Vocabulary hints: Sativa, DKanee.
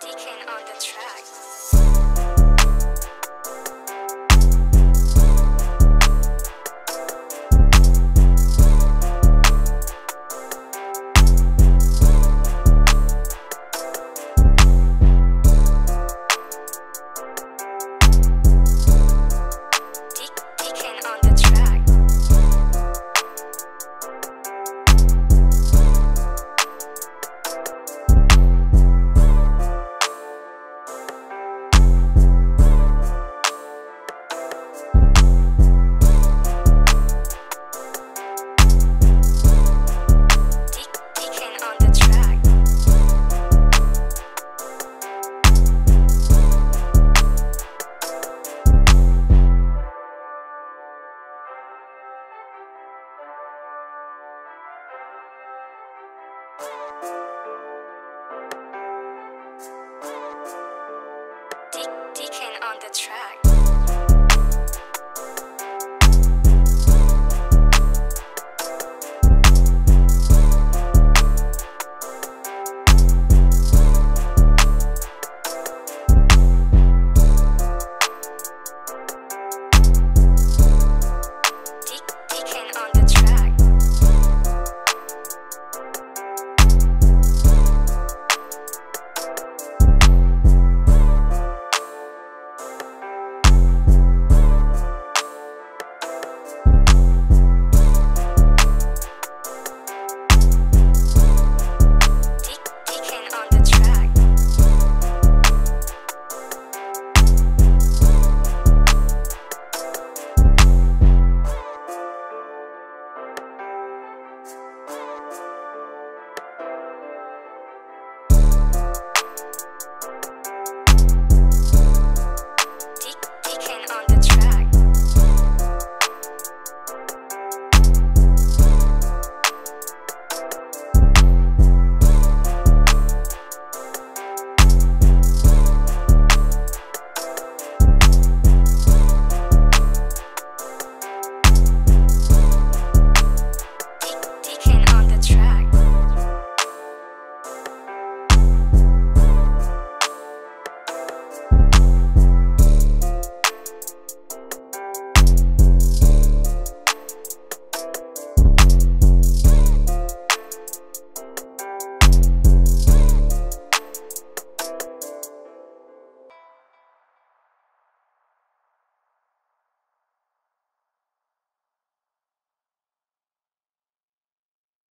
DKanee on the track. DKanee on the track.